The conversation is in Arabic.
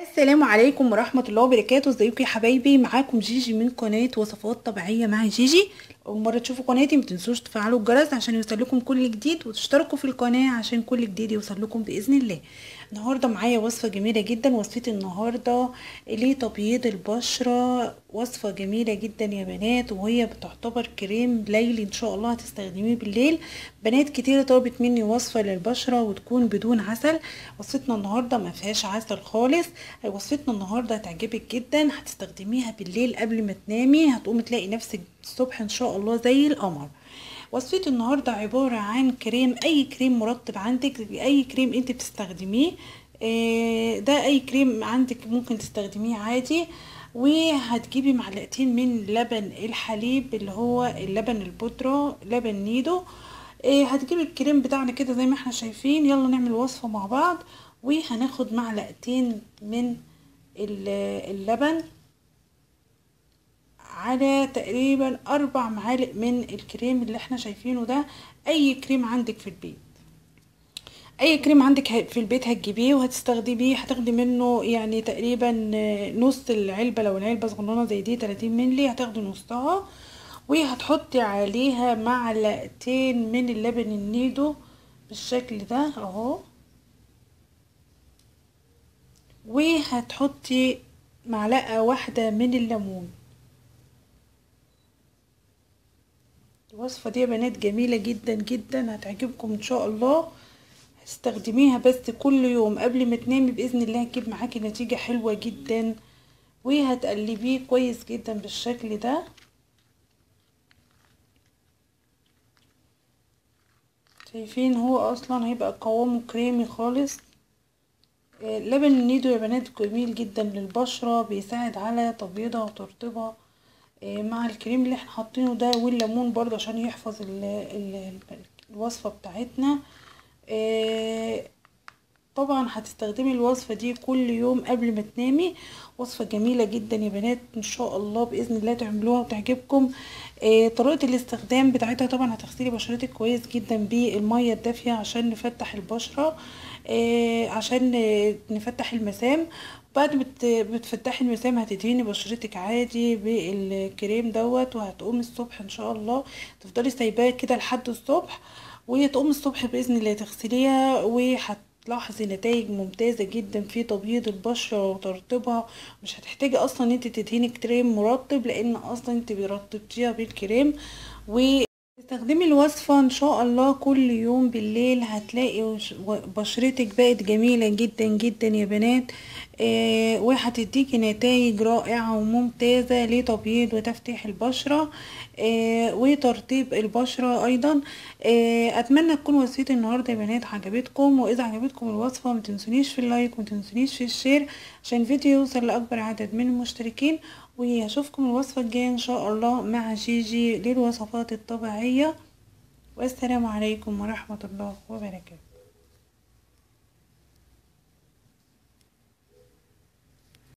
السلام عليكم ورحمه الله وبركاته. ازيكم يا حبايبي؟ معاكم جيجي من قناه وصفات طبيعيه مع جيجي. اول مره تشوفوا قناتي ما تنسوش تفعلوا الجرس عشان يوصلكم كل جديد، وتشتركوا في القناه عشان كل جديد يوصلكم باذن الله. النهارده معايا وصفه جميله جدا. وصفتي النهارده لتبييض البشره، وصفه جميله جدا يا بنات، وهي بتعتبر كريم ليلي ان شاء الله هتستخدميه بالليل. بنات كتير طلبت مني وصفه للبشره وتكون بدون عسل. وصفتنا النهارده ما فيهاش عسل خالص. وصفتنا النهارده هتعجبك جدا، هتستخدميها بالليل قبل ما تنامي، هتقومي تلاقي نفسك الصبح ان شاء الله زي القمر. وصفه النهارده عباره عن كريم، اي كريم مرطب عندك، اي كريم انت بتستخدميه، ده اي كريم عندك ممكن تستخدميه عادي. وهتجيبي معلقتين من لبن الحليب اللي هو اللبن البودره، لبن نيدو. هتجيبي الكريم بتاعنا كده زي ما احنا شايفين. يلا نعمل وصفه مع بعض. وهناخد معلقتين من اللبن على تقريبا 4 معالق من الكريم اللي احنا شايفينه ده. اي كريم عندك في البيت، اي كريم عندك في البيت هتجيبيه وهتستخدميه. هتاخدي منه يعني تقريبا نص العلبة، لو العلبة صغنونة زي دي 30 مللي هتاخدي نصها. وهتحطي عليها معلقتين من اللبن النيدو بالشكل ده اهو. وهتحطي معلقة واحدة من الليمون. الوصفة دي يا بنات جميلة جدا جدا، هتعجبكم ان شاء الله، هتستخدميها بس كل يوم قبل ما تنامي باذن الله. هتجيب معاكي نتيجة حلوة جدا. وهتقلبيه كويس جدا بالشكل ده. شايفين هو اصلا هيبقى قوامه كريمي خالص. لبن النيدو يا بنات جميل جدا للبشرة، بيساعد على تبييضها وترطبها مع الكريم اللي احنا حاطينه ده، والليمون برضه عشان يحفظ الوصفة بتاعتنا. طبعا هتستخدمي الوصفة دي كل يوم قبل ما تنامي. وصفة جميلة جدا يا بنات ان شاء الله، باذن الله تعملوها وتعجبكم. طريقة الاستخدام بتاعتها طبعا هتغسلي بشرتك كويس جدا بالمية الدافية عشان نفتح البشرة، عشان نفتح المسام. بعد بتفتحي المسام هتدهني بشرتك عادي بالكريم دوت. وهتقومي الصبح ان شاء الله تفضلي سايباه كده لحد الصبح، وتقومي الصبح باذن الله تغسليها، وهتلاحظي نتائج ممتازه جدا في تبييض البشره وترطيبها. مش هتحتاجي اصلا ان انت تدهني كريم مرطب، لان اصلا انت رطبتيها بالكريم. استخدمي الوصفة ان شاء الله كل يوم بالليل، هتلاقي بشرتك بقت جميلة جدا جدا يا بنات. وهتديكي نتائج رائعة وممتازة لتبييض وتفتيح البشرة وترطيب البشرة ايضا. اتمنى تكون وصفتي النهاردة يا بنات عجبتكم. واذا عجبتكم الوصفة ما تنسونيش في اللايك وما تنسونيش في الشير عشان الفيديو يوصل لاكبر عدد من المشتركين. واشوفكم الوصفة الجاية ان شاء الله مع جيجي للوصفات الطبيعية. والسلام عليكم ورحمة الله وبركاته.